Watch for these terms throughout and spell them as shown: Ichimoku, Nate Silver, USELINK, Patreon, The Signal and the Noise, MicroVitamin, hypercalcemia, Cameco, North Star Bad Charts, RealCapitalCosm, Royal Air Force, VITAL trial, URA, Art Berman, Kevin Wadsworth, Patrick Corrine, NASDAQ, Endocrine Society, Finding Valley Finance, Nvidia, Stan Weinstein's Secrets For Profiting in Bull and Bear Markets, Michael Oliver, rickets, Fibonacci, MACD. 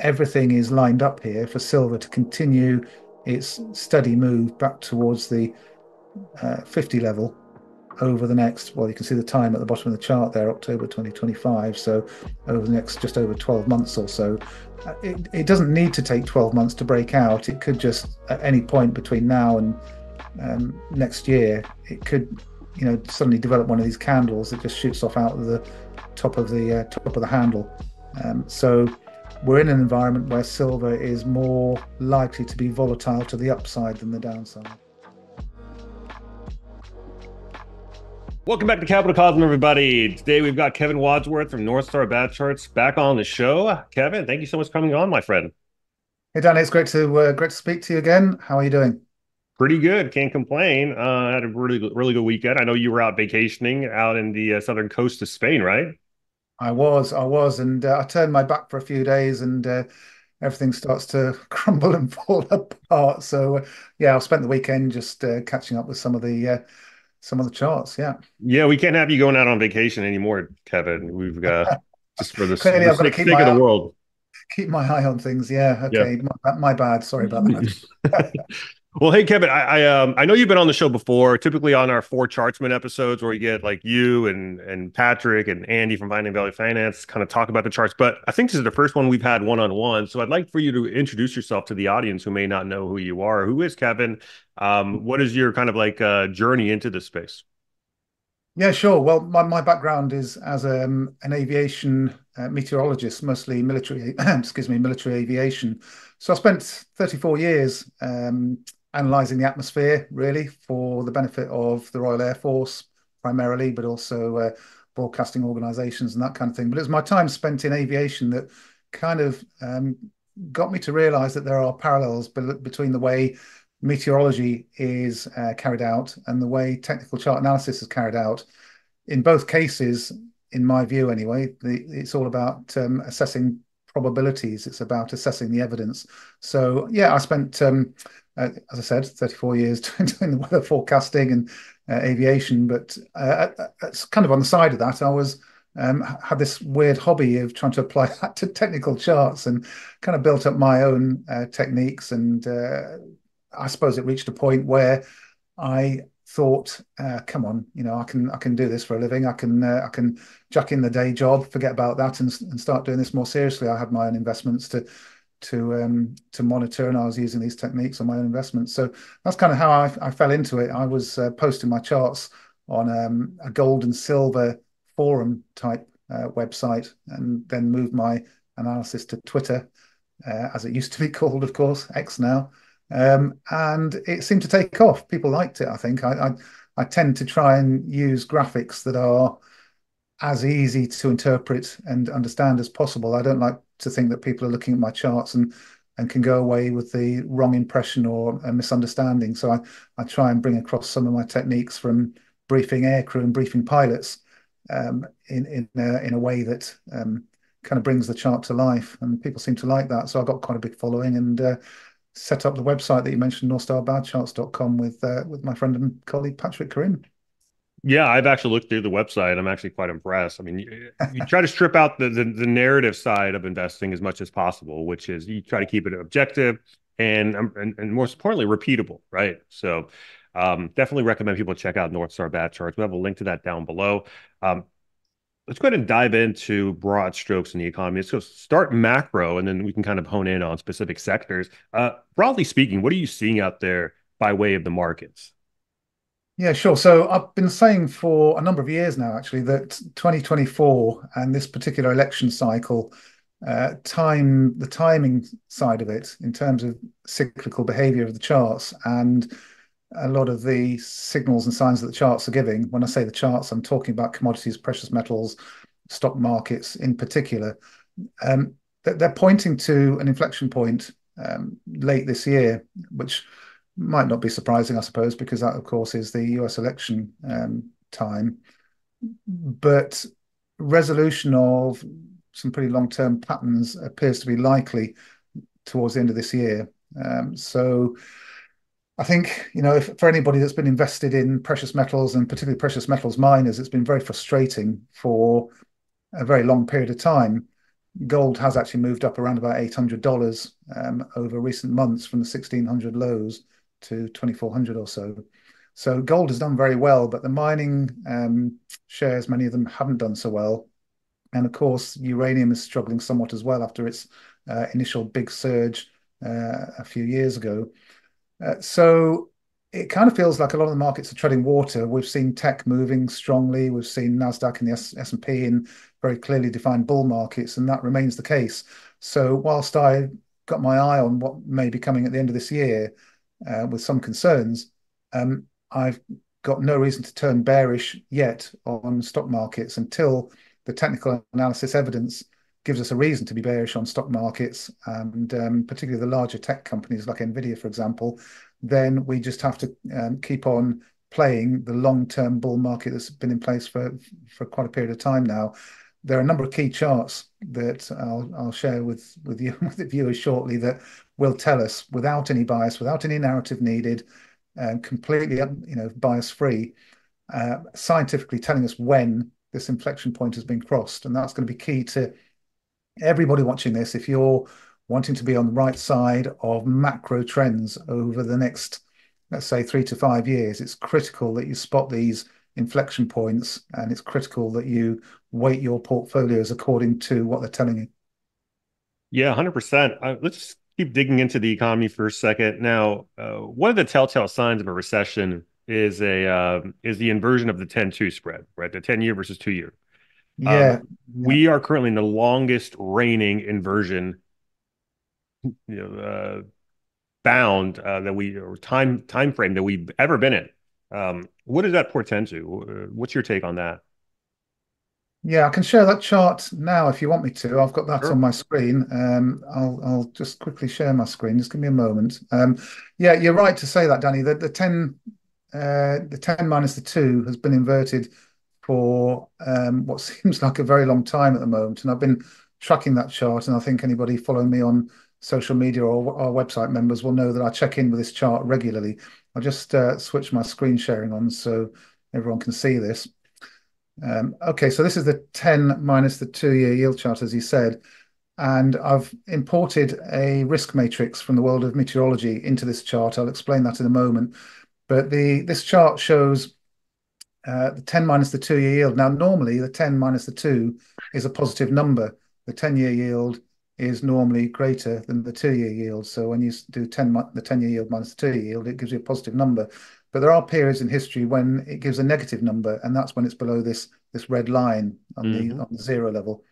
everything is lined up here for silver to continue its steady move back towards the 50 level over the next, well, you can see the time at the bottom of the chart there, October 2025. So over the next just over 12 months or so, it doesn't need to take 12 months to break out. It could just at any point between now and next year, it could, you know, suddenly develop one of these candles that just shoots off out of the top of the handle. So we're in an environment where silver is more likely to be volatile to the upside than the downside. Welcome back to Capital Cosm, everybody. Today we've got Kevin Wadsworth from North Star Bad Charts back on the show. Kevin, thank you so much for coming on, my friend. Hey, Dan, it's great to speak to you again. How are you doing? Pretty good. Can't complain. I had a really good weekend. I know you were out vacationing out in the southern coast of Spain, right? I was, and I turned my back for a few days, and everything starts to crumble and fall apart. So, yeah, I spent the weekend just catching up with some of the charts. Yeah, we can't have you going out on vacation anymore, Kevin. We've got just for the sake of the world. Keep my eye on things. Yeah. Okay. Yeah. My bad. Sorry about that. Well, hey, Kevin, I know you've been on the show before, typically on our Four Chartsmen episodes where we get like you and Patrick and Andy from Finding Valley Finance kind of talk about the charts. But I think this is the first one we've had one-on-one. So I'd like for you to introduce yourself to the audience who may not know who you are. Who is Kevin? What is your kind of like journey into this space? Yeah, sure. Well, my background is as an aviation meteorologist, mostly military, military aviation. So I spent 34 years analysing the atmosphere, really, for the benefit of the Royal Air Force primarily, but also broadcasting organisations and that kind of thing. But it was my time spent in aviation that kind of got me to realise that there are parallels between the way meteorology is carried out and the way technical chart analysis is carried out. In both cases, in my view anyway, it's all about assessing probabilities. It's about assessing the evidence. So yeah, I spent, as I said, 34 years doing the weather forecasting and aviation, but it's kind of on the side of that, I was had this weird hobby of trying to apply that to technical charts and kind of built up my own techniques, and I suppose it reached a point where I thought, come on, you know, I can do this for a living. I can jack in the day job, forget about that, and start doing this more seriously. I had my own investments to monitor, and I was using these techniques on my own investments. So that's kind of how I fell into it. I was posting my charts on a gold and silver forum type website, and then moved my analysis to Twitter, as it used to be called, of course, X now. And it seemed to take off. People liked it, I think. I tend to try and use graphics that are as easy to interpret and understand as possible. I don't like to think that people are looking at my charts and can go away with the wrong impression or a misunderstanding. So I try and bring across some of my techniques from briefing aircrew and briefing pilots in a way that kind of brings the chart to life. And people seem to like that. So I got quite a big following, and set up the website that you mentioned, northstarbadcharts.com, with my friend and colleague Patrick Corrine. Yeah, I've actually looked through the website. I'm actually quite impressed. I mean, you try to strip out the narrative side of investing as much as possible, which is you try to keep it objective and most importantly, repeatable, right? So definitely recommend people check out North Star Bad Charts. We have a link to that down below. Let's go ahead and dive into broad strokes in the economy. Let's go start macro, and then we can kind of hone in on specific sectors. Broadly speaking, what are you seeing out there by way of the markets? Yeah, sure. So I've been saying for a number of years now, actually, that 2024 and this particular election cycle, the timing side of it in terms of cyclical behavior of the charts and a lot of the signals and signs that the charts are giving. When I say the charts, I'm talking about commodities, precious metals, stock markets in particular. They're pointing to an inflection point late this year, which might not be surprising, I suppose, because that, of course, is the US election time. But resolution of some pretty long-term patterns appears to be likely towards the end of this year. So I think, you know, for anybody that's been invested in precious metals, and particularly precious metals miners, it's been very frustrating for a very long period of time Gold has actually moved up around about $800 over recent months, from the 1,600 lows to 2,400 or so. So gold has done very well, but the mining shares, many of them haven't done so well. And of course, uranium is struggling somewhat as well after its initial big surge a few years ago. So it kind of feels like a lot of the markets are treading water. We've seen tech moving strongly. We've seen NASDAQ and the S&P in very clearly defined bull markets, and that remains the case. So whilst I got my eye on what may be coming at the end of this year with some concerns, I've got no reason to turn bearish yet on stock markets until the technical analysis evidence gives us a reason to be bearish on stock markets, and particularly the larger tech companies like Nvidia, for example. Then we just have to keep on playing the long-term bull market that's been in place for quite a period of time now. There are a number of key charts that I'll share with you, with the viewers shortly, that will tell us, without any bias, without any narrative needed, completely bias-free, scientifically telling us when this inflection point has been crossed. And that's going to be key to everybody watching this. If you're wanting to be on the right side of macro trends over the next, let's say, 3 to 5 years, it's critical that you spot these inflection points, and it's critical that you weight your portfolios according to what they're telling you. Yeah, 100%. Let's just keep digging into the economy for a second. Now, one of the telltale signs of a recession is the inversion of the 10-2 spread, right? The 10-year versus 2-year. Yeah. We are currently in the longest reigning inversion bound that we, or time frame that we've ever been in. What does that portend to? What's your take on that? Yeah, I can share that chart now if you want me to. I've got that on my screen. I'll just quickly share my screen. Just give me a moment. Yeah, you're right to say that, Danny. The 10 minus the 2 has been inverted for what seems like a very long time at the moment. And I've been tracking that chart, and I think anybody following me on social media or our website members will know that I check in with this chart regularly. I'll just switch my screen sharing on so everyone can see this. Okay, so this is the 10 minus the 2-year yield chart, as you said. And I've imported a risk matrix from the world of meteorology into this chart. I'll explain that in a moment. But this chart shows the 10 minus the 2-year yield. Now, normally, the 10 minus the 2 is a positive number. The 10-year yield is normally greater than the 2-year yield. So when you do the 10-year yield minus the 2-year yield, it gives you a positive number. But there are periods in history when it gives a negative number, and that's when it's below this red line on the zero level.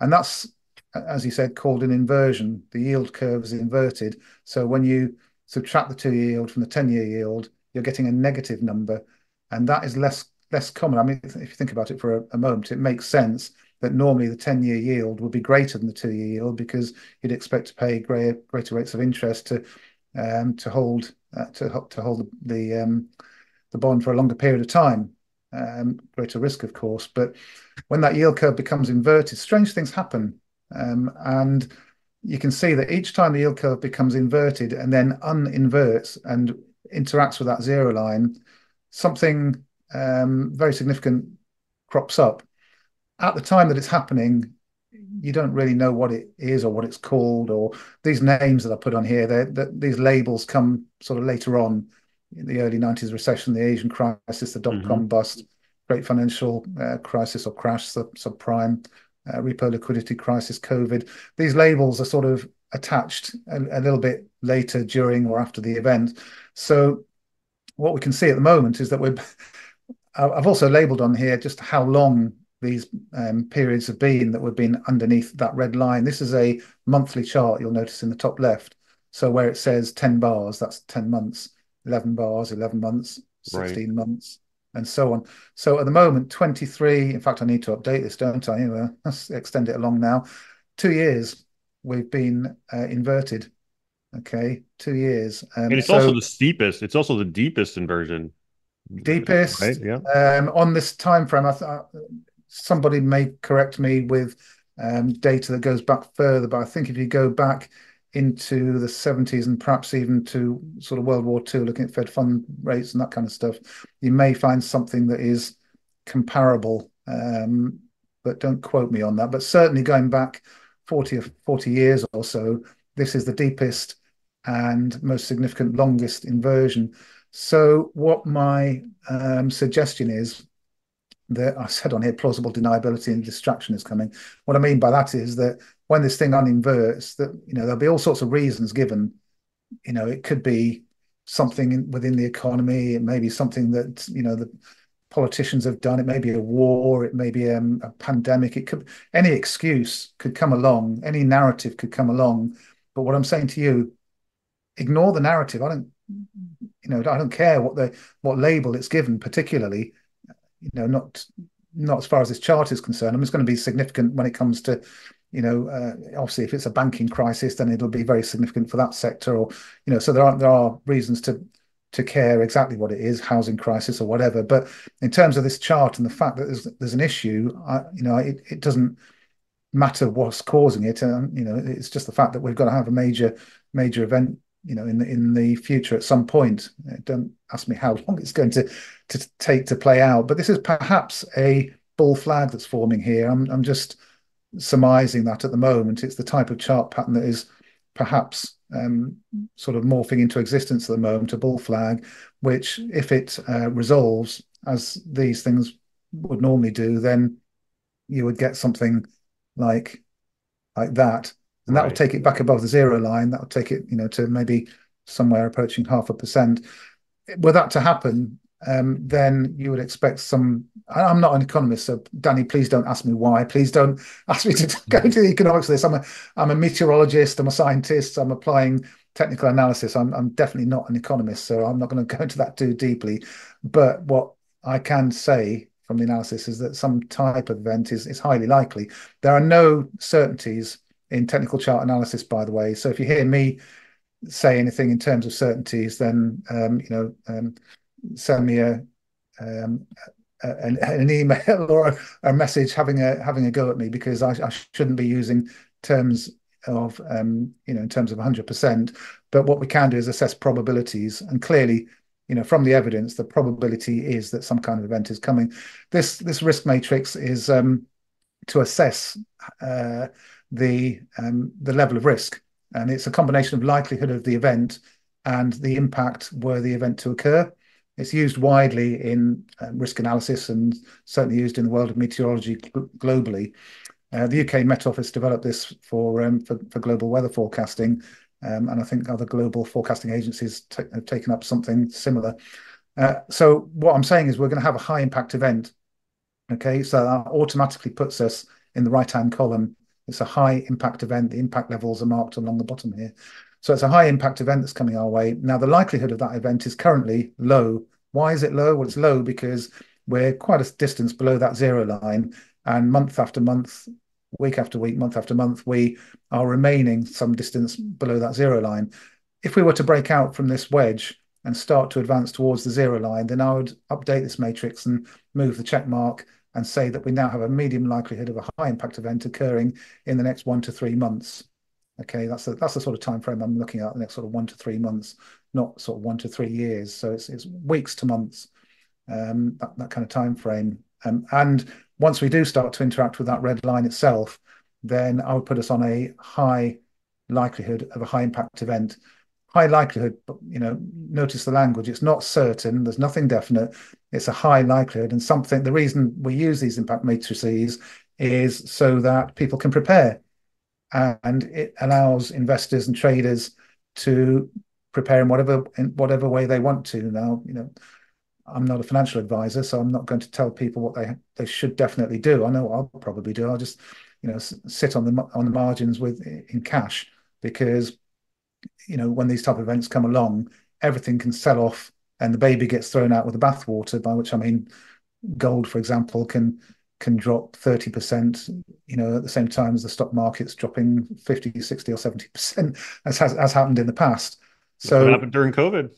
And that's, as you said, called an inversion. The yield curve is inverted. So when you subtract the 2-year yield from the 10-year yield, you're getting a negative number, and that is less common. I mean, if you think about it for a moment, it makes sense that normally the 10-year yield would be greater than the 2-year yield, because you'd expect to pay greater rates of interest to hold the bond for a longer period of time. Greater risk, of course. But when that yield curve becomes inverted, strange things happen, and you can see that each time the yield curve becomes inverted and then uninverts and interacts with that zero line, something very significant crops up. At the time that it's happening, you don't really know what it is or what it's called, or these names that I put on here, these labels come sort of later on in the early 90s recession, the Asian crisis, the dot-com bust, great financial crisis or crash, subprime, repo liquidity crisis, COVID. These labels are sort of attached a little bit later, during or after the event. So what we can see at the moment is that I've also labelled on here just how long these periods have been that we've been underneath that red line. This is a monthly chart, you'll notice in the top left. So where it says 10 bars, that's 10 months, 11 bars, 11 months, 16 months, and so on. So at the moment, 23, in fact, I need to update this, don't I? Anyway, let's extend it along now. 2 years we've been inverted. Okay, 2 years. And it's also the steepest, it's also the deepest inversion. Deepest, right? Yeah. On this time frame, somebody may correct me with data that goes back further, but I think if you go back into the 70s and perhaps even to sort of World War II, looking at Fed fund rates and that kind of stuff, you may find something that is comparable, but don't quote me on that. But certainly going back 40 years or so, this is the deepest and most significant, longest inversion. So what my suggestion is, that I said on here, plausible deniability and distraction is coming. What I mean by that is that when this thing uninverts, that, you know, there'll be all sorts of reasons given. You know, it could be something within the economy. It may be something that, you know, the politicians have done. It may be a war. It may be a pandemic. It could, any excuse could come along. Any narrative could come along. But what I'm saying to you, ignore the narrative. I don't care what label it's given, particularly. You know, not as far as this chart is concerned. I mean, it's going to be significant when it comes to, you know, obviously if it's a banking crisis, then it'll be very significant for that sector. Or, you know, so there are reasons to care exactly what it is, housing crisis or whatever. But in terms of this chart and the fact that there's an issue, it doesn't matter what's causing it. And you know, it's just the fact that we've got to have a major event, you know, in the future at some point. Don't ask me how long it's going to take to play out, but this is perhaps a bull flag that's forming here. I'm just surmising that at the moment. It's the type of chart pattern that is perhaps sort of morphing into existence at the moment, a bull flag, which if it resolves as these things would normally do, then you would get something like that. And that will take it back above the zero line. That will take it, you know, to maybe somewhere approaching 0.5%. Were that to happen, then you would expect some. I'm not an economist, so Danny, please don't ask me why. Please don't ask me to go into the economics of this. I'm a meteorologist. I'm a scientist. I'm applying technical analysis. I'm definitely not an economist, so I'm not going to go into that too deeply. But what I can say from the analysis is that some type of event is highly likely. There are no certainties in technical chart analysis, by the way. So if you hear me say anything in terms of certainties, then send me an email or a message having a go at me, because I shouldn't be using terms of in terms of 100%. But what we can do is assess probabilities, and clearly, you know, from the evidence, the probability is that some kind of event is coming. This risk matrix is to assess the level of risk, and it's a combination of likelihood of the event and the impact were the event to occur. It's used widely in risk analysis, and certainly used in the world of meteorology globally. The UK Met Office developed this for global weather forecasting, and I think other global forecasting agencies have taken up something similar. So what I'm saying is we're going to have a high impact event. Okay, so that automatically puts us in the right-hand column. It's a high impact event. The impact levels are marked along the bottom here. So it's a high impact event that's coming our way. Now, the likelihood of that event is currently low. Why is it low? Well, it's low because we're quite a distance below that zero line. And month after month, week after week, month after month, we are remaining some distance below that zero line. If we were to break out from this wedge and start to advance towards the zero line, then I would update this matrix and move the check mark and say that we now have a medium likelihood of a high impact event occurring in the next 1 to 3 months. Okay, that's the sort of time frame I'm looking at, the next sort of 1 to 3 months, not sort of 1 to 3 years. So it's weeks to months, that kind of time frame. And once we do start to interact with that red line itself, then I would put us on a high likelihood of a high impact event. High likelihood, you know, notice the language. It's not certain. There's nothing definite. It's a high likelihood. And something, the reason we use these impact matrices is so that people can prepare. And it allows investors and traders to prepare in whatever way they want to. Now, you know, I'm not a financial advisor, so I'm not going to tell people what they should definitely do. I know what I'll probably do. I'll just, you know, sit on the margins in cash, because, you know, when these type of events come along, everything can sell off and the baby gets thrown out with the bathwater, by which I mean gold, for example, can drop 30%, you know, at the same time as the stock market's dropping 50, 60 or 70%, as has happened in the past. So it happened during COVID.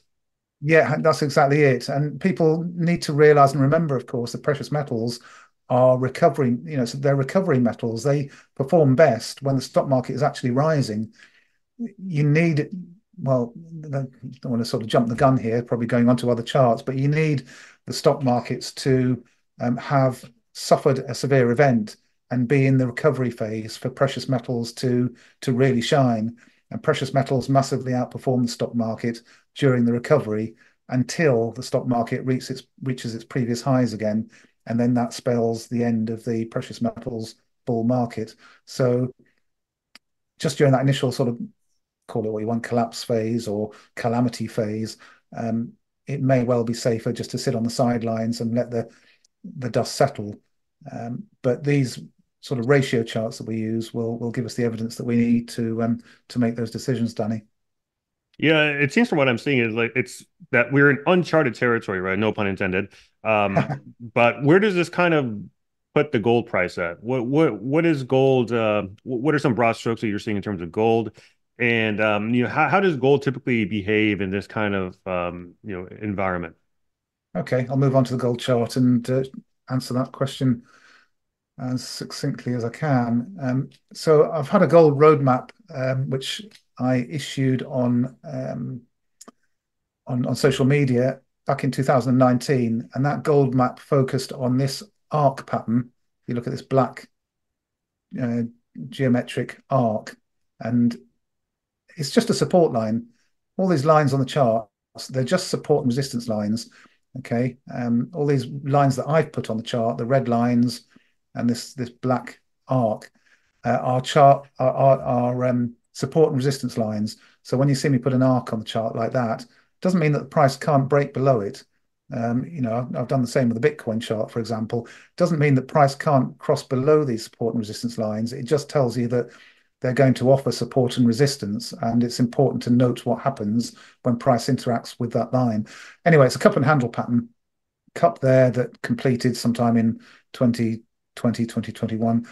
Yeah, that's exactly it. And people need to realize and remember, of course, that precious metals are recovering, you know, so they're recovering metals. They perform best when the stock market is actually rising. You need, well, I don't want to sort of jump the gun here, probably going on to other charts, but you need the stock markets to have suffered a severe event. and be in the recovery phase for precious metals to really shine. And precious metals massively outperform the stock market during the recovery until the stock market reaches its previous highs again. And then that spells the end of the precious metals bull market. So just during that initial sort of, call it what you want, collapse phase or calamity phase, it may well be safer just to sit on the sidelines and let the dust settle. But these sort of ratio charts that we use will give us the evidence that we need to make those decisions, Danny. Yeah, it seems from what I'm seeing is like it's that we're in uncharted territory, right? No pun intended. But where does this kind of put the gold price at? What is gold? What are some broad strokes that you're seeing in terms of gold? And how does gold typically behave in this kind of environment? Okay, I'll move on to the gold chart and answer that question as succinctly as I can. So I've had a gold roadmap, which I issued on social media back in 2019. And that gold map focused on this arc pattern. If you look at this black geometric arc, and it's just a support line. All these lines on the chart, they're just support and resistance lines. Okay. All these lines that I've put on the chart, the red lines, and this black arc are support and resistance lines. So when you see me put an arc on the chart like that, it doesn't mean that the price can't break below it. I've done the same with the Bitcoin chart, for example. It doesn't mean that price can't cross below these support and resistance lines. It just tells you that they're going to offer support and resistance, and it's important to note what happens when price interacts with that line. Anyway, it's a cup and handle pattern. Cup there that completed sometime in 2020, 2021,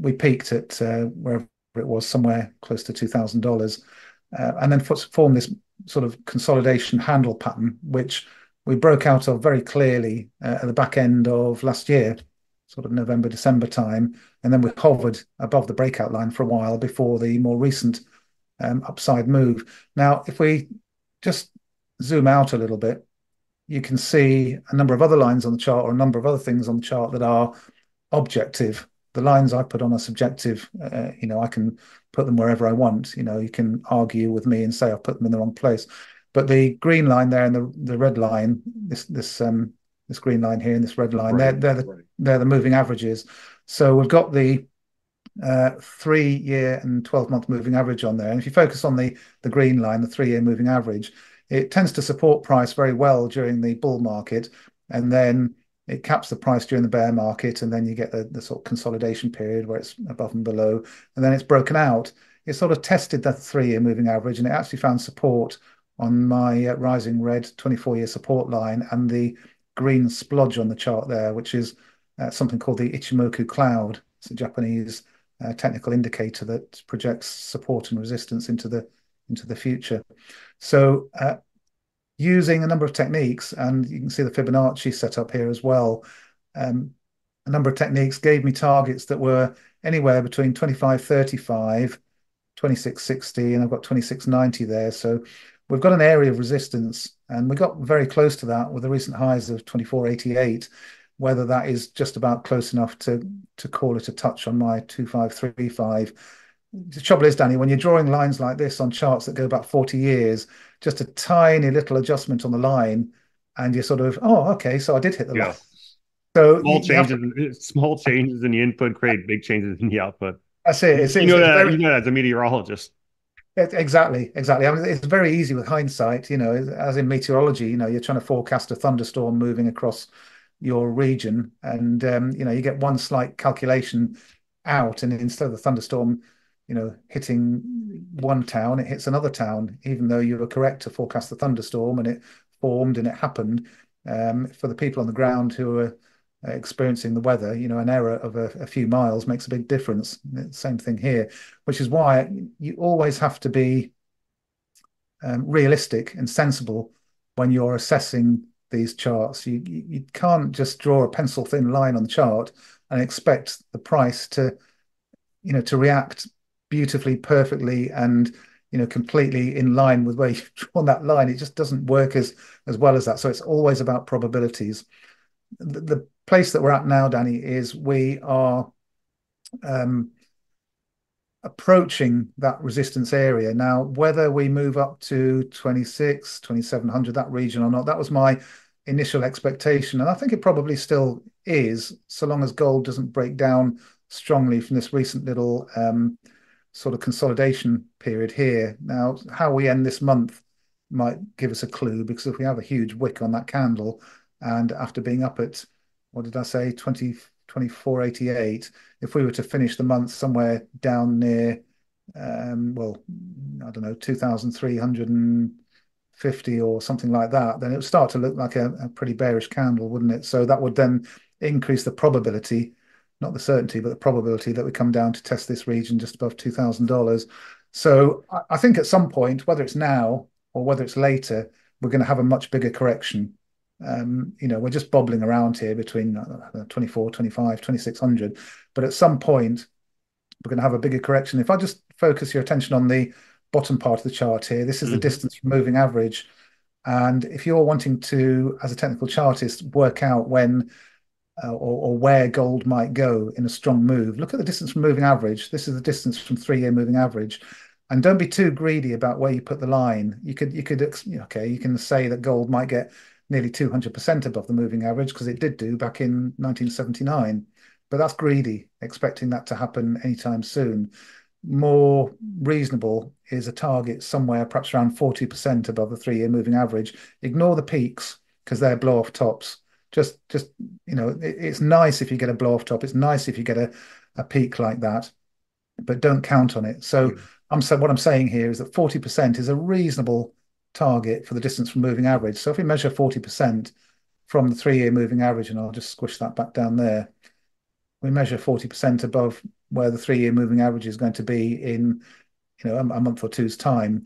we peaked at wherever it was, somewhere close to $2,000, and then formed this sort of consolidation handle pattern, which we broke out of very clearly at the back end of last year, sort of November, December time, and then we hovered above the breakout line for a while before the more recent upside move. Now, if we just zoom out a little bit, you can see a number of other lines on the chart, or a number of other things on the chart that are objective. The lines I put on are subjective. I can put them wherever I want. You can argue with me and say I've put them in the wrong place. But the green line there and the red line, this green line here and this red line, right, they're the moving averages. So we've got the 3-year and 12-month moving average on there. And if you focus on the green line, the 3-year moving average, it tends to support price very well during the bull market, and then it caps the price during the bear market, and then you get the sort of consolidation period where it's above and below, and then it's broken out. It sort of tested that 3-year moving average, and it actually found support on my rising red 24-year support line and the green splodge on the chart there, which is something called the Ichimoku cloud. It's a Japanese technical indicator that projects support and resistance into the future. So using a number of techniques, and you can see the Fibonacci set up here as well, a number of techniques gave me targets that were anywhere between 2535, 2660, and I've got 2690 there. So we've got an area of resistance, and we got very close to that with the recent highs of 2488. Whether that is just about close enough to call it a touch on my 2535. The trouble is, Danny, when you're drawing lines like this on charts that go back 40 years, just a tiny little adjustment on the line, and you're sort of, oh, okay, so I did hit the line. So small changes in the input create big changes in the output. That's it. You know that as a meteorologist. Exactly. I mean, it's very easy with hindsight, as in meteorology, you're trying to forecast a thunderstorm moving across your region, and, you get one slight calculation out, and instead of the thunderstorm hitting one town, it hits another town, even though you were correct to forecast the thunderstorm, and it formed and it happened. For the people on the ground who are experiencing the weather, an error of a few miles makes a big difference. Same thing here, which is why you always have to be realistic and sensible when you're assessing these charts. You can't just draw a pencil thin line on the chart and expect the price to, to react beautifully, perfectly, and completely in line with where you've drawn that line. It just doesn't work as well as that. So it's always about probabilities. The place that we're at now, Danny, is we are approaching that resistance area. Now, whether we move up to 26, 2700, that region or not, that was my initial expectation. And I think it probably still is, so long as gold doesn't break down strongly from this recent little sort of consolidation period here. Now, how we end this month might give us a clue, because if we have a huge wick on that candle, and after being up at, what did I say, 2488, if we were to finish the month somewhere down near, well, I don't know, 2,350 or something like that, then it would start to look like a pretty bearish candle, wouldn't it? So that would then increase the probability, not the certainty, but the probability that we come down to test this region just above $2,000. So I think at some point, whether it's now or whether it's later, we're going to have a much bigger correction. You know, we're just bobbling around here between 24, 25, 2600. But at some point, we're going to have a bigger correction. If I just focus your attention on the bottom part of the chart here, this is the distance from moving average. And if you're wanting to, as a technical chartist, work out when or where gold might go in a strong move, look at the distance from moving average. This is the distance from three-year moving average. And don't be too greedy about where you put the line. You can say that gold might get nearly 200% above the moving average, because it did do back in 1979. But that's greedy, expecting that to happen anytime soon. More reasonable is a target somewhere perhaps around 40% above the three-year moving average. Ignore the peaks, because they're blow-off tops. Just you know, it's nice if you get a blow-off top. It's nice if you get a peak like that, but don't count on it. So what I'm saying here is that 40% is a reasonable target for the distance from moving average. So if we measure 40% from the three-year moving average, and I'll just squish that back down there, we measure 40% above where the three-year moving average is going to be in, you know, a month or two's time.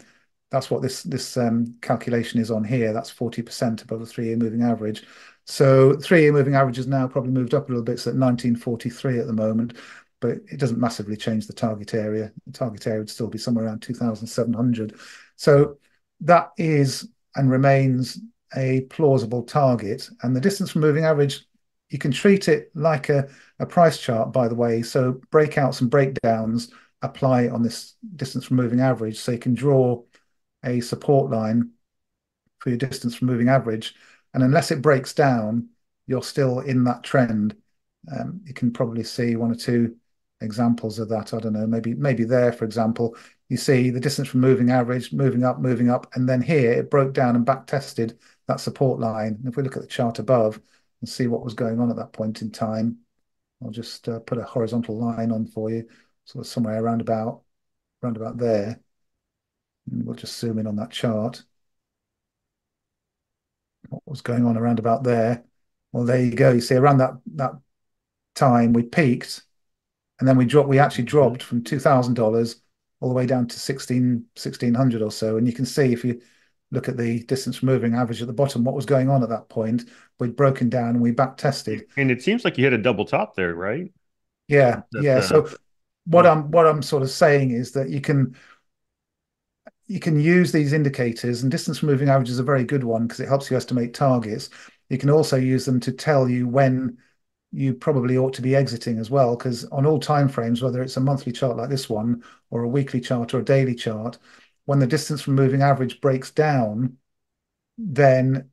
That's what this calculation is on here. That's 40% above the three-year moving average. So three-year moving average has now probably moved up a little bit, so at 1943 at the moment, but it doesn't massively change the target area. The target area would still be somewhere around 2,700. So that is and remains a plausible target. And the distance from moving average, you can treat it like a price chart, by the way. So breakouts and breakdowns apply on this distance from moving average. So you can draw a support line for your distance from moving average. And unless it breaks down, you're still in that trend. You can probably see one or two examples of that. I don't know, maybe there, for example, you see the distance from moving average moving up, and then here it broke down and back tested that support line. And if we look at the chart above and see what was going on at that point in time, I'll just put a horizontal line on for you, sort of somewhere around about there, and we'll just zoom in on that chart. What was going on around about there? Well, there you go. You see around that time we peaked. And then we actually dropped from $2,000 all the way down to 1,600 or so. And you can see, if you look at the distance from moving average at the bottom, what was going on at that point. We'd broken down and we back tested. And it seems like you hit a double top there, right? Yeah, yeah. So what I'm sort of saying is that you can use these indicators, and distance from moving average is a very good one because it helps you estimate targets. You can also use them to tell you when you probably ought to be exiting as well, because on all time frames, whether it's a monthly chart like this one or a weekly chart or a daily chart, when the distance from moving average breaks down, then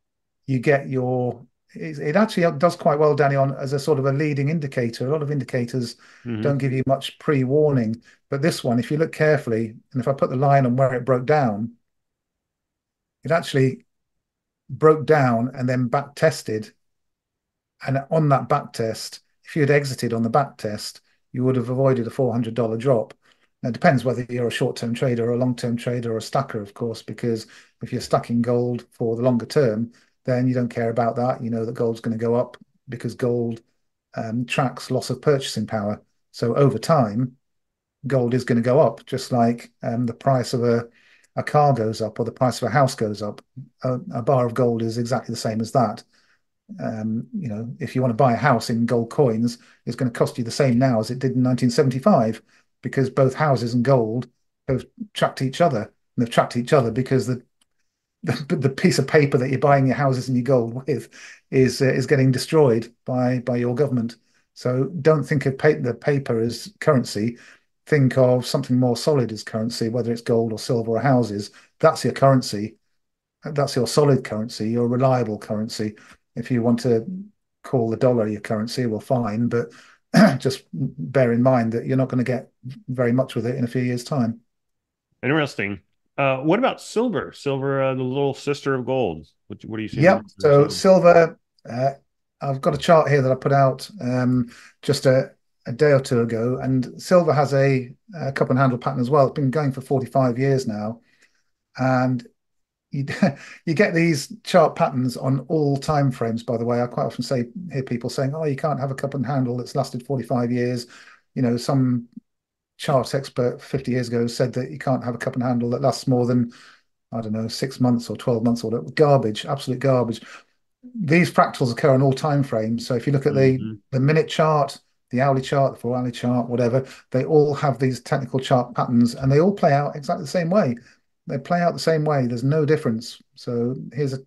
you get it actually does quite well, Danny, on as a sort of a leading indicator. A lot of indicators don't give you much pre-warning, but this one, if you look carefully, and if I put the line on where it broke down, it actually broke down and then back tested. And on that back test, if you had exited on the back test, you would have avoided a $400 drop. Now, it depends whether you're a short-term trader or a long-term trader or a stacker, of course, because if you're stacking gold for the longer term, then you don't care about that. You know that gold's going to go up because gold tracks loss of purchasing power. So over time, gold is going to go up, just like the price of a car goes up or the price of a house goes up. A bar of gold is exactly the same as that. You know, if you want to buy a house in gold coins, it's going to cost you the same now as it did in 1975, because both houses and gold have tracked each other, and they've tracked each other because the piece of paper that you're buying your houses and your gold with is getting destroyed by your government. So don't think of the paper as currency. Think of something more solid as currency, whether it's gold or silver or houses. That's your currency. That's your solid currency, your reliable currency. If you want to call the dollar your currency, well, fine. But just bear in mind that you're not going to get very much with it in a few years' time. Interesting. What about silver? Silver, the little sister of gold. What do you see? Yeah, so silver, I've got a chart here that I put out just a day or two ago, and silver has a cup and handle pattern as well. It's been going for 45 years now, and you get these chart patterns on all time frames. By the way, I quite often hear people saying, "Oh, you can't have a cup and handle that's lasted 45 years." You know, some chart expert 50 years ago said that you can't have a cup and handle that lasts more than, I don't know, 6 months or 12 months or garbage, absolute garbage. These fractals occur on all time frames. So if you look at the minute chart, the hourly chart, the 4 hourly chart, whatever, they all have these technical chart patterns, and they all play out exactly the same way. They play out the same way. There's no difference. So here's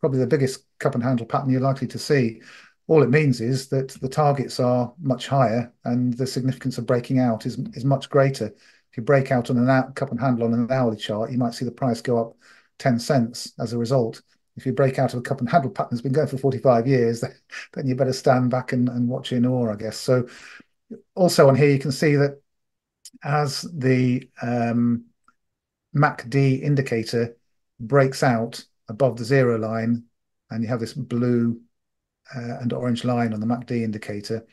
probably the biggest cup and handle pattern you're likely to see. All it means is that the targets are much higher, and the significance of breaking out is much greater. If you break out on a cup and handle on an hourly chart, you might see the price go up 10 cents as a result. If you break out of a cup and handle pattern that's been going for 45 years, then you better stand back and watch in awe, I guess. So also on here, you can see that as the MACD indicator breaks out above the zero line, and you have this blue and orange line on the MACD indicator,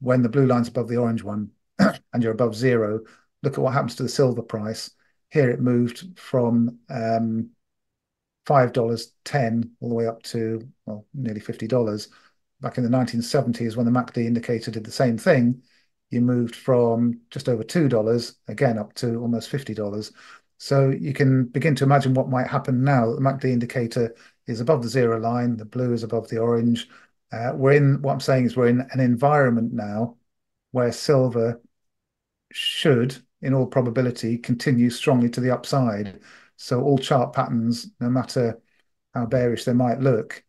when the blue line's above the orange one and you're above zero, look at what happens to the silver price. Here it moved from $5.10 all the way up to, well, nearly $50. Back in the 1970s, when the MACD indicator did the same thing, you moved from just over $2, again, up to almost $50. So you can begin to imagine what might happen now that the MACD indicator is above the zero line, the blue is above the orange. We're in an environment now where silver should, in all probability, continue strongly to the upside. So all chart patterns, no matter how bearish they might look,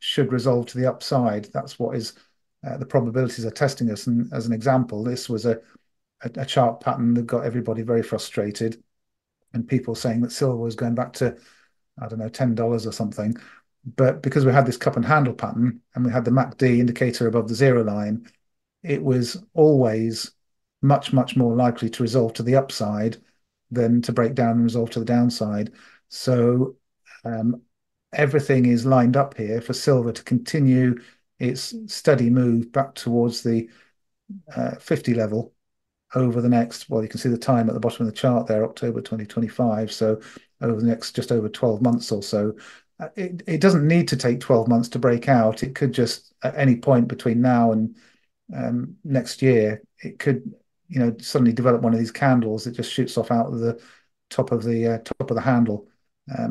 should resolve to the upside. That's what is the probabilities are testing us. And as an example, this was a chart pattern that got everybody very frustrated, and people saying that silver was going back to, I don't know, $10 or something. But because we had this cup and handle pattern and we had the MACD indicator above the zero line, it was always much, much more likely to resolve to the upside than to break down and resolve to the downside. So everything is lined up here for silver to continue its steady move back towards the 50 level over the next, well, you can see the time at the bottom of the chart there, October 2025. So over the next just over 12 months or so. It doesn't need to take 12 months to break out. It could just, at any point between now and next year, it could, you know, suddenly develop one of these candles that just shoots off out of the top of the handle.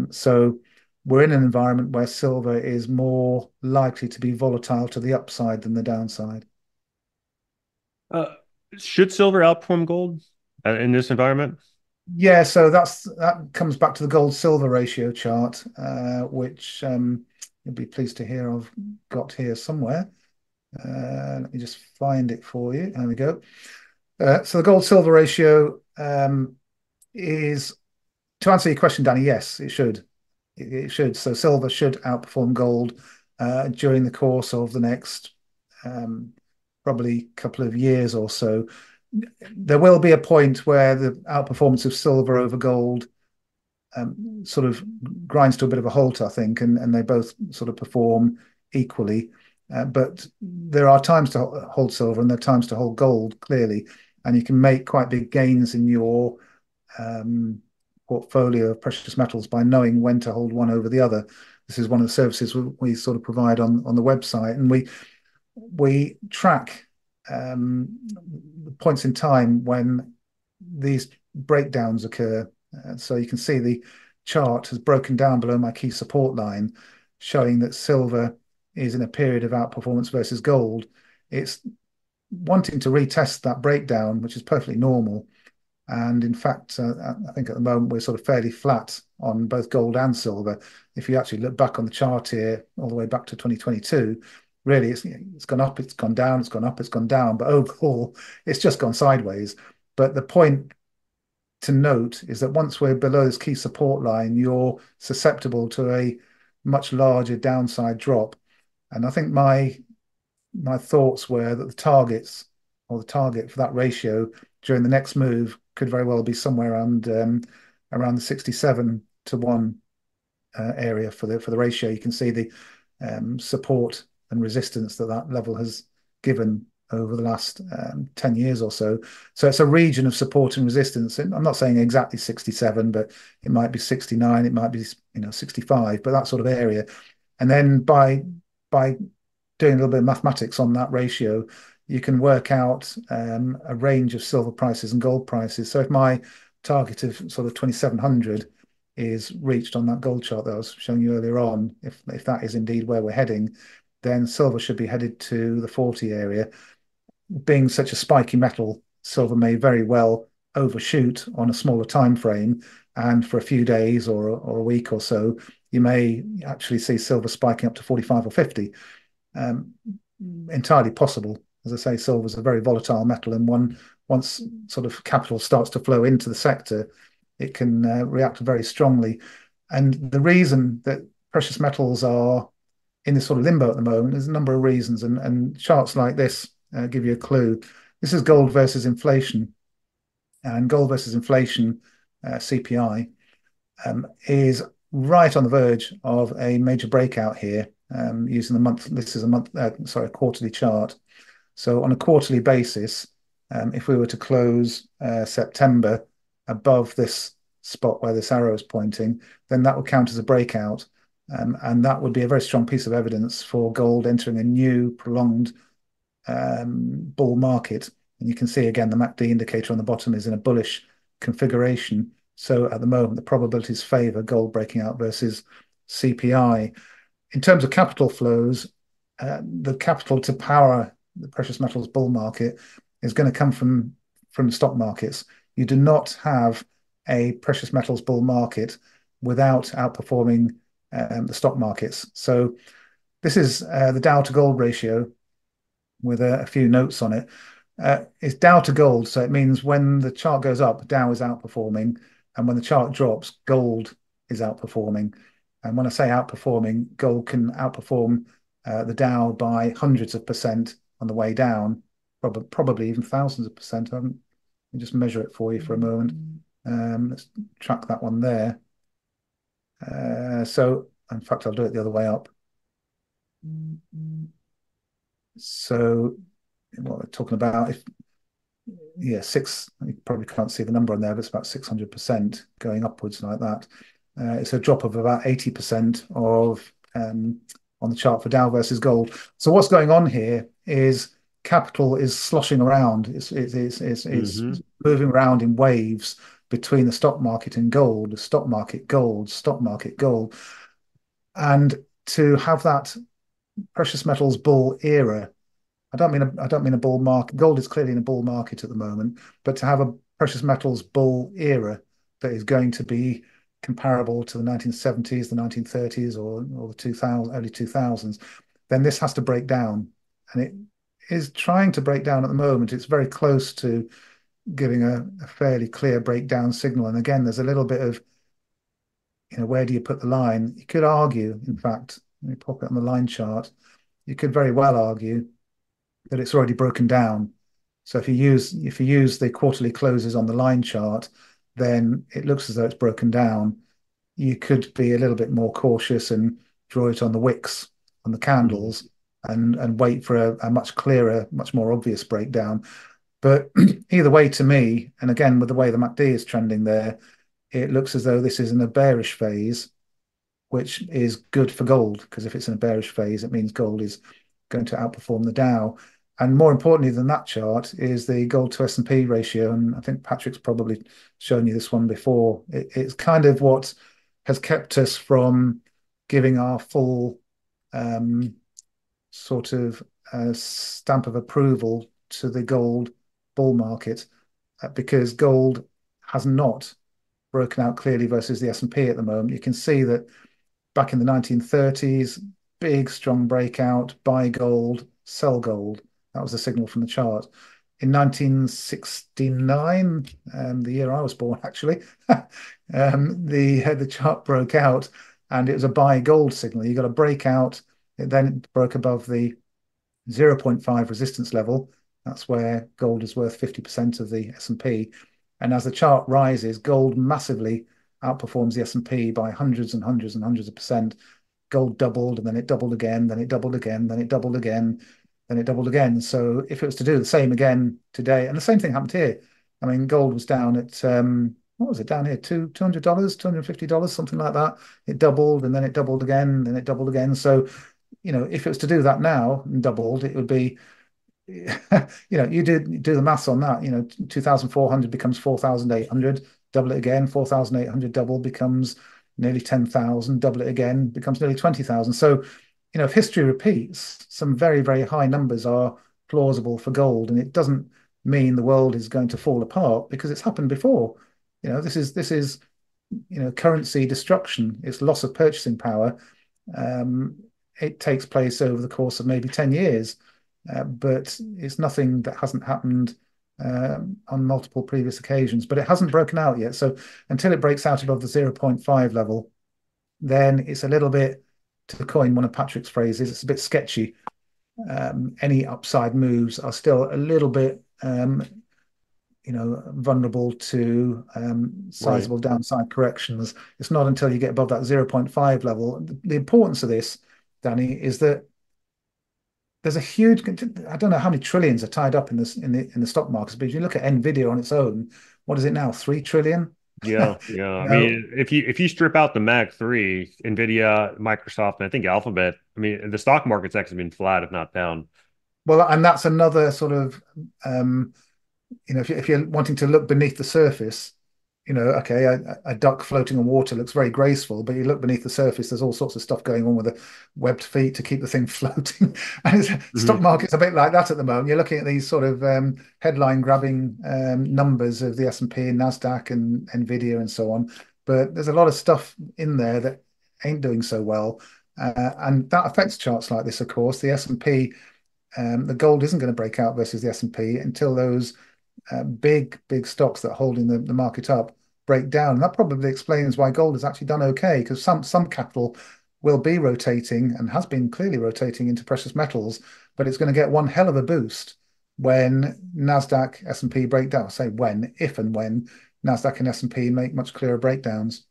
So we're in an environment where silver is more likely to be volatile to the upside than the downside. Should silver outperform gold in this environment? Yeah, so that comes back to the gold-silver ratio chart, which you'll be pleased to hear I've got here somewhere. Let me just find it for you. There we go. So the gold-silver ratio is, to answer your question, Danny, yes, it should. It should. So silver should outperform gold during the course of the next probably couple of years or so. There will be a point where the outperformance of silver over gold sort of grinds to a bit of a halt, I think, and they both sort of perform equally. But there are times to hold silver and there are times to hold gold, clearly. And you can make quite big gains in your portfolio of precious metals by knowing when to hold one over the other. This is one of the services we sort of provide on the website. And we track points in time when these breakdowns occur. So you can see the chart has broken down below my key support line, showing that silver is in a period of outperformance versus gold. It's wanting to retest that breakdown, which is perfectly normal. And in fact, I think at the moment we're sort of fairly flat on both gold and silver. If you actually look back on the chart here, all the way back to 2022, really. It's gone up, it's gone down, it's gone up, it's gone down, but overall, it's just gone sideways. But the point to note is that once we're below this key support line, you're susceptible to a much larger downside drop. And I think my thoughts were that the targets, or the target for that ratio during the next move, could very well be somewhere around the 67-to-1 area for the ratio. You can see the support and resistance that level has given over the last 10 years or so. So it's a region of support and resistance. And I'm not saying exactly 67, but it might be 69, it might be 65, but that sort of area. And then by doing a little bit of mathematics on that ratio, you can work out a range of silver prices and gold prices. So if my target of sort of 2,700 is reached on that gold chart that I was showing you earlier on, if that is indeed where we're heading, then silver should be headed to the 40 area. Being such a spiky metal, silver may very well overshoot on a smaller time frame, and for a few days or a week or so, you may actually see silver spiking up to 45 or 50. Entirely possible. As I say, silver is a very volatile metal, and once sort of capital starts to flow into the sector, it can react very strongly. And the reason that precious metals are in this sort of limbo at the moment, there's a number of reasons, and charts like this give you a clue. This is gold versus inflation, and gold versus inflation, CPI, is right on the verge of a major breakout here. Using the month, this is a quarterly chart. So on a quarterly basis, if we were to close September above this spot where this arrow is pointing, then that would count as a breakout. And that would be a very strong piece of evidence for gold entering a new prolonged bull market. And you can see again, the MACD indicator on the bottom is in a bullish configuration. So at the moment, the probabilities favor gold breaking out versus CPI. In terms of capital flows, the capital to power the precious metals bull market is going to come from the stock markets. You do not have a precious metals bull market without outperforming the stock markets. So this is the Dow to gold ratio with a few notes on it. It's Dow to gold, so it means when the chart goes up, Dow is outperforming, and when the chart drops, gold is outperforming. And when I say outperforming, gold can outperform the Dow by hundreds of percent on the way down, probably even thousands of percent. Let me just measure it for you for a moment. Let's track that one there. So, in fact, I'll do it the other way up. So, what we're talking about, you probably can't see the number on there, but it's about 600% going upwards like that. It's a drop of about 80% of on the chart for Dow versus gold. So what's going on here is capital is sloshing around. It's moving around in waves between the stock market and gold, stock market gold, stock market gold. And to have that precious metals bull era, I don't mean a bull market. Gold is clearly in a bull market at the moment, but to have a precious metals bull era that is going to be comparable to the 1970s, the 1930s, or the early 2000s, then this has to break down. And it is trying to break down at the moment. It's very close to giving a fairly clear breakdown signal. And again, there's a little bit of, where do you put the line? You could argue, in fact, let me pop it on the line chart, you could very well argue that it's already broken down. So if you use the quarterly closes on the line chart, then it looks as though it's broken down. You could be a little bit more cautious and draw it on the wicks, on the candles, and wait for a much clearer, much more obvious breakdown. But either way, to me, and again, with the way the MACD is trending there, it looks as though this is in a bearish phase, which is good for gold, because if it's in a bearish phase, it means gold is going to outperform the Dow. And more importantly than that chart is the gold to S&P ratio. And I think Patrick's probably shown you this one before. It's kind of what has kept us from giving our full sort of stamp of approval to the gold bull market, because gold has not broken out clearly versus the S&P at the moment. You can see that back in the 1930s, big, strong breakout, buy gold, sell gold. That was the signal from the chart. In 1969, the year I was born, actually, the chart broke out and it was a buy gold signal. You got a breakout. It then broke above the 0.5 resistance level. That's where gold is worth 50% of the S&P. And as the chart rises, gold massively outperforms the S&P by hundreds and hundreds and hundreds of percent. Gold doubled, and then it doubled again, then it doubled again, then it doubled again, then it doubled again. So if it was to do the same again today, and the same thing happened here. I mean, gold was down at, what was it down here? $200, $250, something like that. It doubled, and then it doubled again, then it doubled again. So, you know, if it was to do that now and doubled, it would be, you do the maths on that. 2,400 becomes 4,800. Double it again, 4,800 double becomes nearly 10,000. Double it again, becomes nearly 20,000. So, if history repeats, some very, very high numbers are plausible for gold. And it doesn't mean the world is going to fall apart, because it's happened before. This is currency destruction. It's loss of purchasing power. It takes place over the course of maybe 10 years. But it's nothing that hasn't happened on multiple previous occasions, but it hasn't broken out yet. So until it breaks out above the 0.5 level, then it's a little bit, to coin one of Patrick's phrases, it's a bit sketchy. Any upside moves are still a little bit, vulnerable to sizable downside corrections. It's not until you get above that 0.5 level. The importance of this, Danny, is that there's a huge, I don't know how many trillions are tied up in this in the stock markets, but if you look at Nvidia on its own, what is it now? 3 trillion? Yeah. I mean, if you strip out the Mag 3, Nvidia, Microsoft, and I think Alphabet, I mean, the stock market's actually been flat, if not down. Well, and that's another sort of, if you're wanting to look beneath the surface, okay, a duck floating on water looks very graceful, but you look beneath the surface, there's all sorts of stuff going on with the webbed feet to keep the thing floating. And stock market's a bit like that at the moment. You're looking at these sort of headline-grabbing numbers of the S&P and NASDAQ and NVIDIA and so on. But there's a lot of stuff in there that ain't doing so well. And that affects charts like this, of course. The S&P, the gold isn't going to break out versus the S&P until those big stocks that are holding the market up break down. And that probably explains why gold has actually done okay, because some capital will be rotating and has been clearly rotating into precious metals, but it's going to get one hell of a boost when NASDAQ, S&P break down. Say when, if and when NASDAQ and S&P make much clearer breakdowns.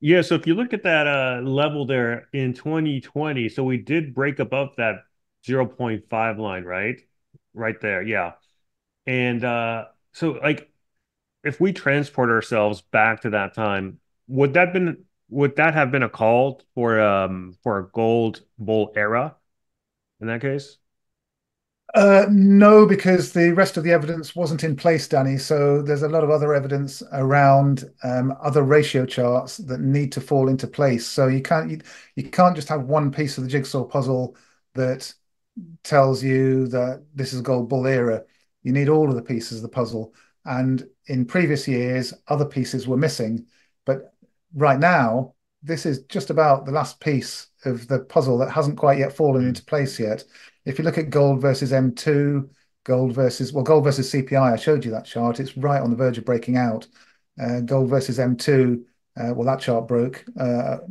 Yeah, so if you look at that level there in 2020, so we did break above that 0.5 line, right? Right there, yeah. And so, like, if we transport ourselves back to that time, would that have been a call for a gold bull era in that case? No, because the rest of the evidence wasn't in place, Danny. So there's a lot of other evidence around other ratio charts that need to fall into place. So you can't just have one piece of the jigsaw puzzle that tells you that this is a gold bull era. You need all of the pieces of the puzzle. And in previous years, other pieces were missing. But right now, this is just about the last piece of the puzzle that hasn't quite yet fallen into place yet. If you look at gold versus M2, gold versus CPI, I showed you that chart. It's right on the verge of breaking out. Gold versus M2, that chart broke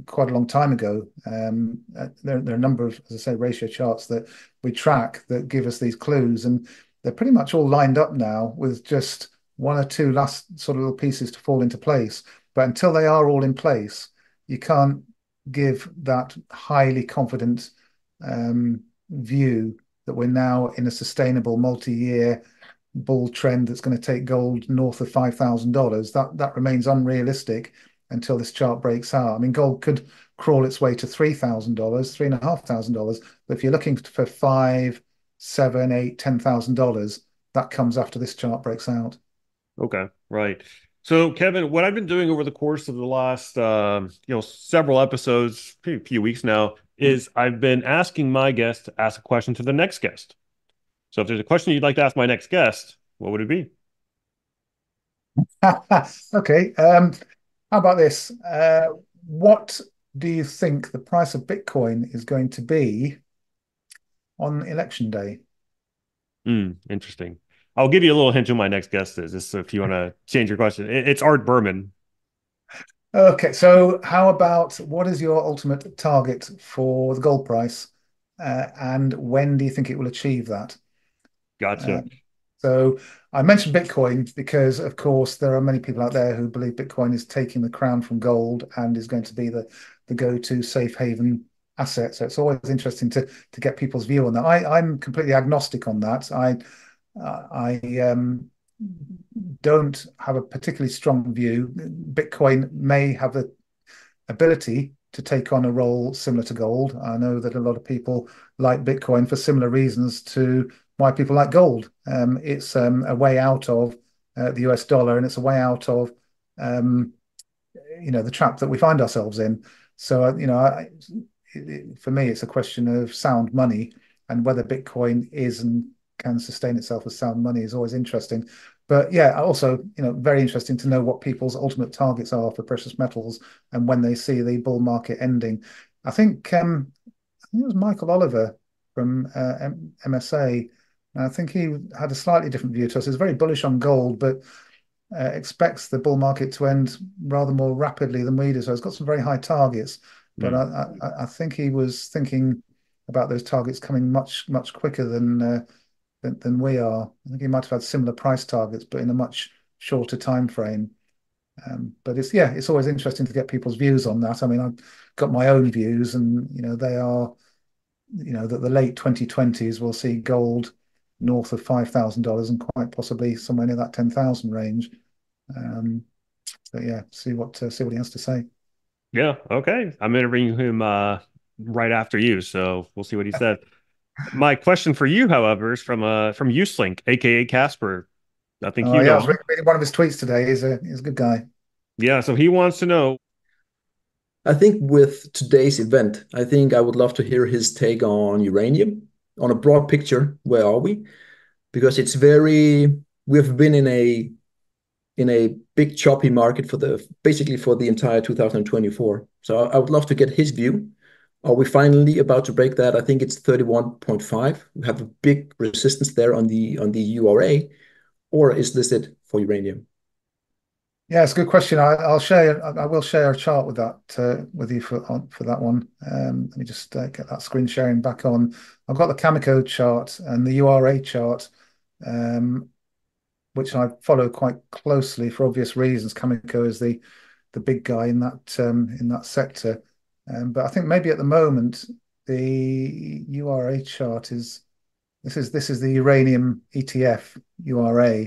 quite a long time ago. There are a number of, as I say, ratio charts that we track that give us these clues. And they're pretty much all lined up now with just one or two last sort of little pieces to fall into place. But until they are all in place, you can't give that highly confident view that we're now in a sustainable multi-year bull trend that's going to take gold north of $5,000. That remains unrealistic until this chart breaks out. I mean, gold could crawl its way to $3,000, $3,500. But if you're looking for $5,000, $7,000, $8,000, $10,000, that comes after this chart breaks out. Okay, right. So, Kevin, what I've been doing over the course of the last, several episodes, a few weeks now, is I've been asking my guest to ask a question to the next guest. So, if there's a question you'd like to ask my next guest, what would it be? Okay. How about this? What do you think the price of Bitcoin is going to be on election day? Interesting. I'll give you a little hint who my next guest is, just if you want to change your question. It's Art Berman. Okay, so how about what is your ultimate target for the gold price, and when do you think it will achieve that? Gotcha. So I mentioned Bitcoin because, of course, there are many people out there who believe Bitcoin is taking the crown from gold and is going to be the go-to safe haven asset. So it's always interesting to get people's view on that. I'm completely agnostic on that. I don't have a particularly strong view. Bitcoin may have the ability to take on a role similar to gold. I know that a lot of people like Bitcoin for similar reasons to why people like gold. It's a way out of the US dollar, and it's a way out of the trap that we find ourselves in. So for me, it's a question of sound money, and whether Bitcoin is and can sustain itself as sound money is always interesting. But yeah, also, very interesting to know what people's ultimate targets are for precious metals and when they see the bull market ending. I think it was Michael Oliver from MSA, and I think he had a slightly different view to us. He's very bullish on gold, but expects the bull market to end rather more rapidly than we do. So it's got some very high targets, but I think he was thinking about those targets coming much, much quicker than we are. I think he might have had similar price targets, but in a much shorter time frame. But it's always interesting to get people's views on that. I mean, I've got my own views, and they are, that the late 2020s will see gold north of $5,000 and quite possibly somewhere near that 10,000 range. But yeah, see what he has to say. Yeah. Okay. I'm interviewing him right after you, so we'll see what he said. My question for you, however, is from Uslink, aka Casper. I think I was reading one of his tweets today. He's a good guy. Yeah, so he wants to know. I think with today's event, I think I would love to hear his take on uranium, on a broad picture. Where are we? Because it's we've been in a big choppy market for the entire 2024. So I would love to get his view. Are we finally about to break that? I think it's 31.5. We have a big resistance there on the URA, or is this it for uranium? Yeah, it's a good question. I will share a chart with that with you for that one. Let me just get that screen sharing back on. I've got the Cameco chart and the URA chart, which I follow quite closely for obvious reasons. Cameco is the big guy in that sector. But I think maybe at the moment the URA chart is the uranium ETF URA,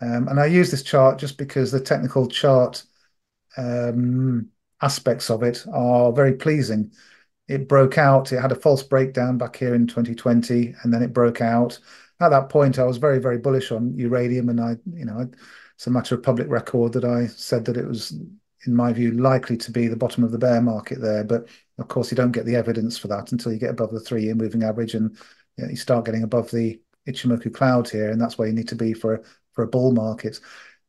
and I use this chart just because the technical chart aspects of it are very pleasing. It broke out. It had a false breakdown back here in 2020, and then it broke out. At that point, I was very, very bullish on uranium, and it's a matter of public record that I said that it was, in my view, likely to be the bottom of the bear market there. But of course, you don't get the evidence for that until you get above the 3-year moving average, and you start getting above the Ichimoku cloud here, and that's where you need to be for a bull market.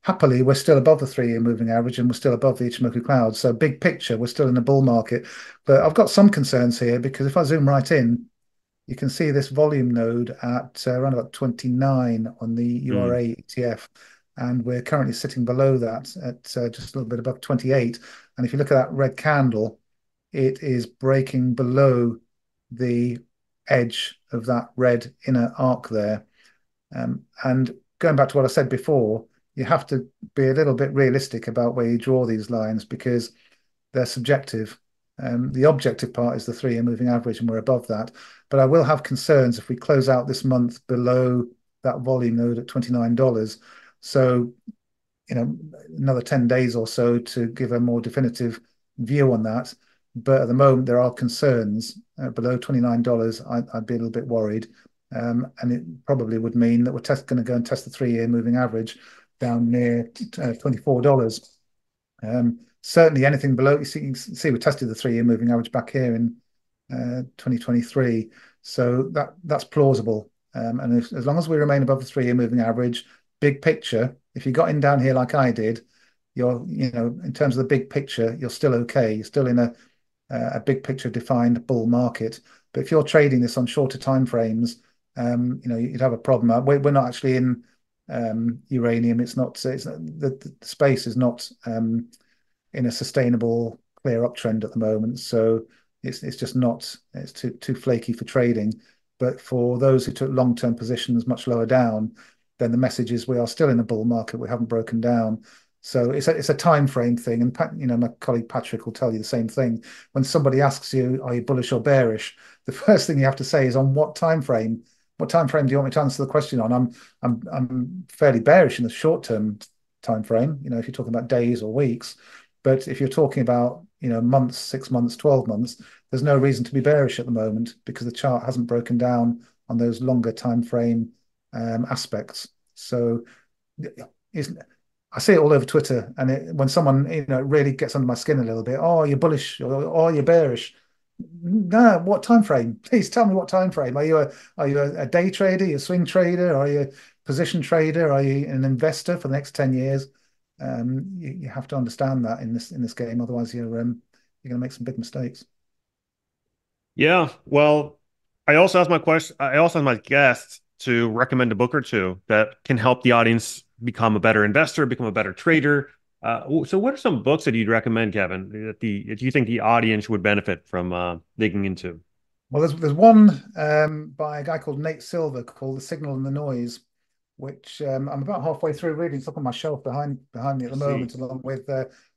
Happily, we're still above the 3-year moving average, and we're still above the Ichimoku cloud. So big picture, we're still in a bull market. But I've got some concerns here, because if I zoom right in, you can see this volume node at around about 29 on the URA ETF. And we're currently sitting below that at just a little bit above 28. And if you look at that red candle, it is breaking below the edge of that red inner arc there. And going back to what I said before, you have to be a little bit realistic about where you draw these lines, because they're subjective. The objective part is the 3-year moving average, and we're above that. But I will have concerns if we close out this month below that volume node at $29. So, another 10 days or so to give a more definitive view on that. But at the moment, there are concerns. Below $29, I'd be a little bit worried. And it probably would mean that we're going to go and test the 3-year moving average down near $24. Certainly anything below, you can see we tested the 3-year moving average back here in 2023. So that's plausible. And as long as we remain above the 3-year moving average, big picture, if you got in down here like I did, in terms of the big picture, you're still okay. You're still in a a big picture defined bull market. But if you're trading this on shorter time frames, you know, you'd have a problem. We're not actually in uranium. It's not, the space is not in a sustainable clear uptrend at the moment. So it's just not, it's too flaky for trading. But for those who took long-term positions much lower down, then the message is we are still in a bull market. We haven't broken down. So it's a time frame thing. And you know, my colleague Patrick will tell you the same thing. When somebody asks you, are you bullish or bearish? The first thing you have to say is, on what time frame? What time frame do you want me to answer the question on? I'm fairly bearish in the short-term time frame. You know, if you're talking about days or weeks. But if you're talking about, you know, months, 6 months, 12 months, there's no reason to be bearish at the moment because the chart hasn't broken down on those longer time frame aspects. So I see it all over Twitter, and when someone, you know, really gets under my skin a little bit, oh, you're bullish or you're bearish. No, what time frame? Please tell me what time frame. Are you a day trader? You a swing trader? Are you a position trader? Are you an investor for the next 10 years? You have to understand that in this game, otherwise you're going to make some big mistakes. Yeah, well, I also ask my guests to recommend a book or two that can help the audience become a better investor, become a better trader. So, what are some books that you'd recommend, Kevin, that you think the audience would benefit from digging into? Well, there's one by a guy called Nate Silver called The Signal and the Noise, which I'm about halfway through reading. It's up on my shelf behind me at the moment, along with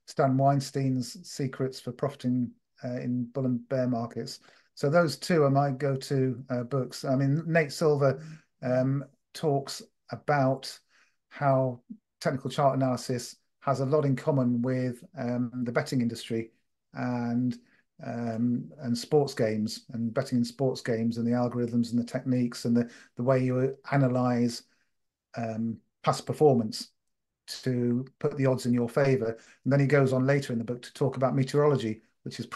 Stan Weinstein's Secrets For Profiting in Bull and Bear Markets. So those two are my go-to books. I mean, Nate Silver talks about how technical chart analysis has a lot in common with the betting industry and sports games, and betting in sports games, and the algorithms and the techniques and the way you analyze past performance to put the odds in your favor. And then he goes on later in the book to talk about meteorology, which is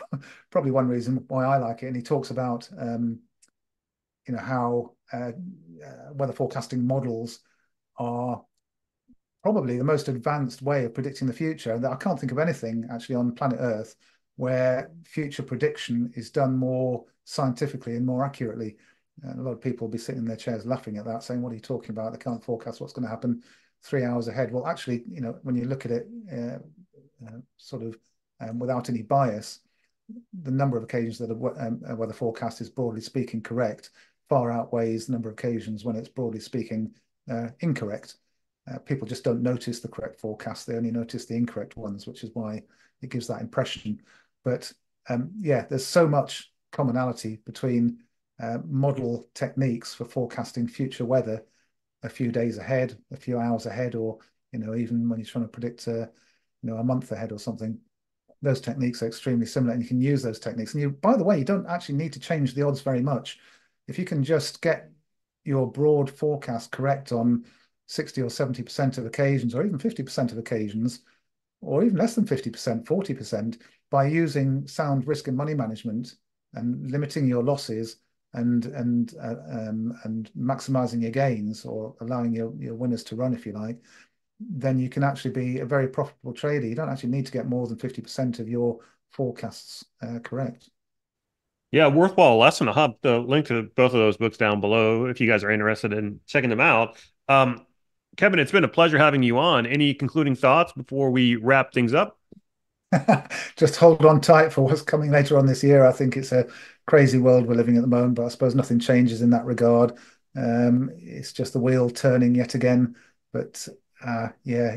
probably one reason why I like it. And he talks about you know, how weather forecasting models are probably the most advanced way of predicting the future. And I can't think of anything actually on planet Earth where future prediction is done more scientifically and more accurately. And a lot of people will be sitting in their chairs laughing at that, saying, what are you talking about? They can't forecast what's going to happen 3 hours ahead. Well, actually, you know, when you look at it sort of without any bias, the number of occasions that a weather forecast is broadly speaking correct far outweighs the number of occasions when it's broadly speaking incorrect. People just don't notice the correct forecast. They only notice the incorrect ones, which is why it gives that impression. But yeah, there's so much commonality between model techniques for forecasting future weather a few days ahead, a few hours ahead, or, you know, even when you're trying to predict you know, a month ahead or something. Those techniques are extremely similar, and you can use those techniques. And you, by the way, you don't actually need to change the odds very much. If you can just get your broad forecast correct on 60 or 70% of occasions, or even 50% of occasions, or even less than 50%, 40%, by using sound risk and money management and limiting your losses, and maximizing your gains, or allowing your winners to run, if you like, then you can actually be a very profitable trader. You don't actually need to get more than 50% of your forecasts correct. Yeah, worthwhile lesson. I'll have the link to both of those books down below if you guys are interested in checking them out. Kevin, it's been a pleasure having you on. Any concluding thoughts before we wrap things up? Just hold on tight for what's coming later on this year. I think it's a crazy world we're living at the moment, but I suppose nothing changes in that regard. It's just the wheel turning yet again. But yeah,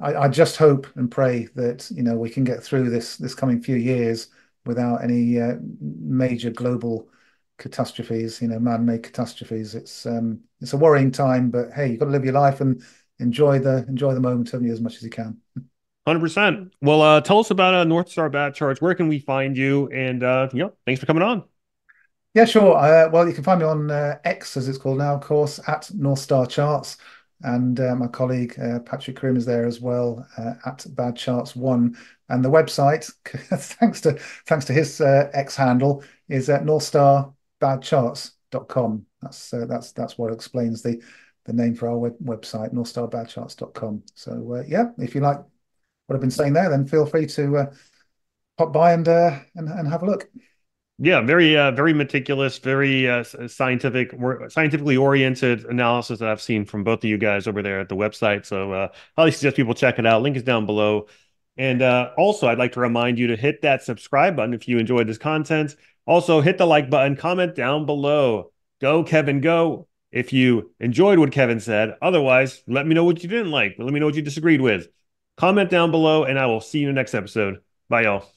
I just hope and pray that, you know, we can get through this coming few years without any major global catastrophes, you know, man-made catastrophes. It's a worrying time, but hey, you've got to live your life and enjoy the moment, haven't you, as much as you can. 100%. Well, tell us about North Star Bad Charts. Where can we find you? And you know, thanks for coming on. Yeah, sure. Well, you can find me on X, as it's called now, of course, at North Star Charts, and my colleague Patrick Corrine is there as well, at Bad Charts One. And the website, thanks to his X handle, is at northstarbadcharts.com. That's what explains the name for our website, northstarbadcharts.com. So yeah, if you like what I've been saying there, then feel free to pop by and have a look. Yeah, very meticulous, very scientifically oriented analysis that I've seen from both of you guys over there at the website. So highly suggest people check it out. Link is down below. And also, I'd like to remind you to hit that subscribe button if you enjoyed this content. Also, hit the like button, comment down below. Go, Kevin, go. If you enjoyed what Kevin said. Otherwise, let me know what you didn't like. Let me know what you disagreed with. Comment down below, and I will see you in the next episode. Bye, y'all.